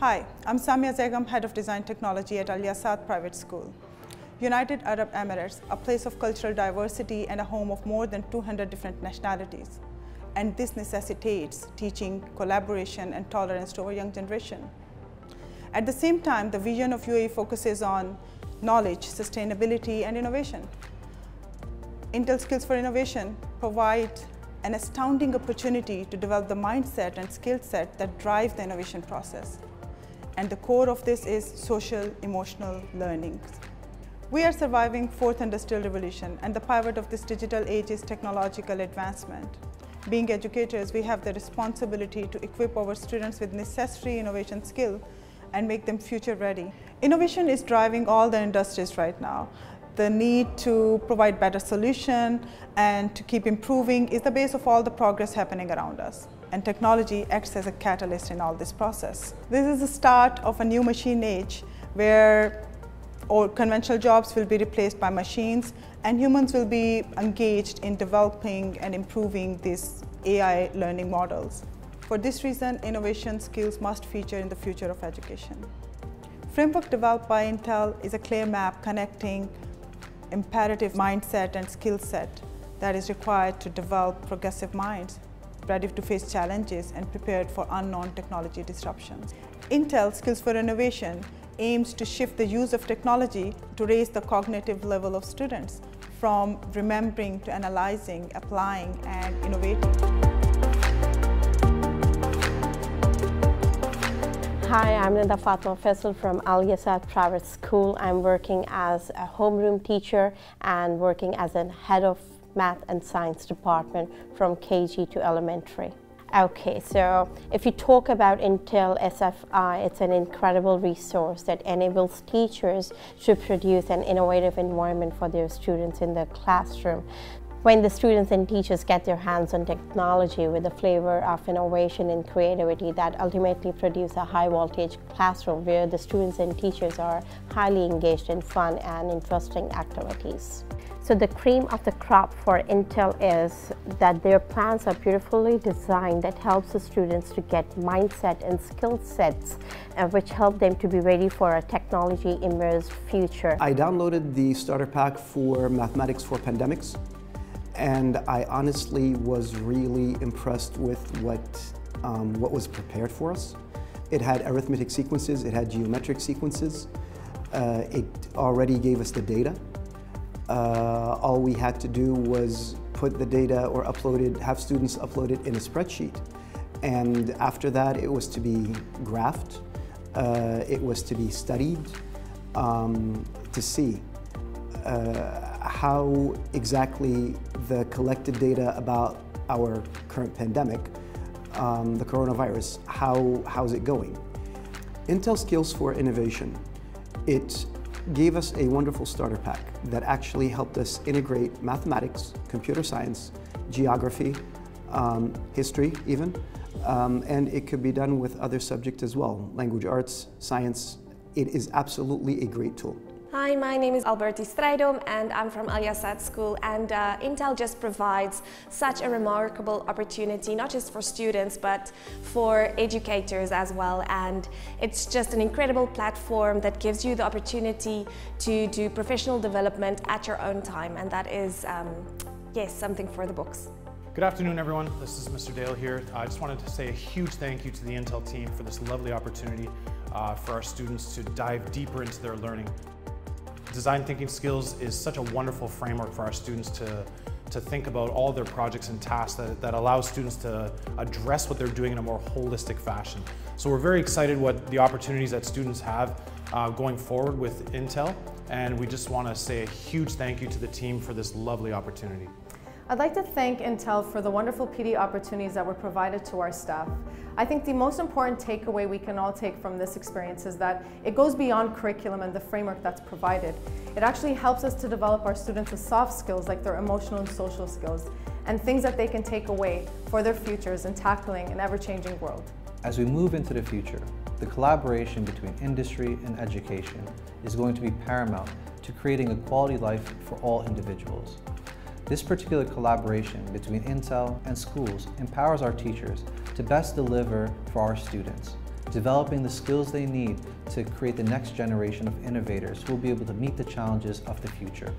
Hi, I'm Samia Zegham, Head of Design Technology at Al Yasat Private School. United Arab Emirates, a place of cultural diversity and a home of more than 200 different nationalities. And this necessitates teaching, collaboration, and tolerance to our young generation. At the same time, the vision of UAE focuses on knowledge, sustainability, and innovation. Intel Skills for Innovation provides an astounding opportunity to develop the mindset and skill set that drive the innovation process. And the core of this is social emotional learning. We are surviving fourth industrial revolution, and the pivot of this digital age is technological advancement. Being educators, we have the responsibility to equip our students with necessary innovation skill and make them future ready. Innovation is driving all the industries right now. The need to provide better solution and to keep improving is the base of all the progress happening around us. And technology acts as a catalyst in all this process. This is the start of a new machine age where conventional jobs will be replaced by machines and humans will be engaged in developing and improving these AI learning models. For this reason, innovation skills must feature in the future of education. Framework developed by Intel is a clear map connecting imperative mindset and skill set that is required to develop progressive minds, ready to face challenges and prepared for unknown technology disruptions. Intel Skills for Innovation aims to shift the use of technology to raise the cognitive level of students from remembering to analyzing, applying, and innovating. Hi, I'm Linda Fatma Faisal from Al Yasat Private School. I'm working as a homeroom teacher and working as a head of Math and Science Department from KG to elementary. Okay, so if you talk about Intel SFI, it's an incredible resource that enables teachers to produce an innovative environment for their students in the classroom. When the students and teachers get their hands on technology with the flavor of innovation and creativity that ultimately produce a high voltage classroom where the students and teachers are highly engaged in fun and interesting activities. So the cream of the crop for Intel is that their plans are beautifully designed that helps the students to get mindset and skill sets which help them to be ready for a technology immersed future. I downloaded the starter pack for Mathematics for Pandemics. And I honestly was really impressed with what was prepared for us. It had arithmetic sequences, it had geometric sequences. It already gave us the data. All we had to do was put the data or have students upload it in a spreadsheet. And after that, it was to be graphed. It was to be studied to see how exactly the collected data about our current pandemic, the coronavirus, how's it going? Intel Skills for Innovation. It gave us a wonderful starter pack that actually helped us integrate mathematics, computer science, geography, history even, and it could be done with other subjects as well, language arts, science. It is absolutely a great tool. Hi, my name is Alberti Straidom and I'm from Al Yasat School, and Intel just provides such a remarkable opportunity, not just for students but for educators as well, and it's just an incredible platform that gives you the opportunity to do professional development at your own time, and that is, yes, something for the books. Good afternoon, everyone. This is Mr. Dale here. I just wanted to say a huge thank you to the Intel team for this lovely opportunity for our students to dive deeper into their learning. Design thinking skills is such a wonderful framework for our students to think about all their projects and tasks that allows students to address what they're doing in a more holistic fashion. So we're very excited what the opportunities that students have going forward with Intel, and we just want to say a huge thank you to the team for this lovely opportunity. I'd like to thank Intel for the wonderful PD opportunities that were provided to our staff. I think the most important takeaway we can all take from this experience is that it goes beyond curriculum and the framework that's provided. It actually helps us to develop our students with soft skills like their emotional and social skills, and things that they can take away for their futures in tackling an ever-changing world. As we move into the future, the collaboration between industry and education is going to be paramount to creating a quality life for all individuals. This particular collaboration between Intel and schools empowers our teachers to best deliver for our students, developing the skills they need to create the next generation of innovators who will be able to meet the challenges of the future.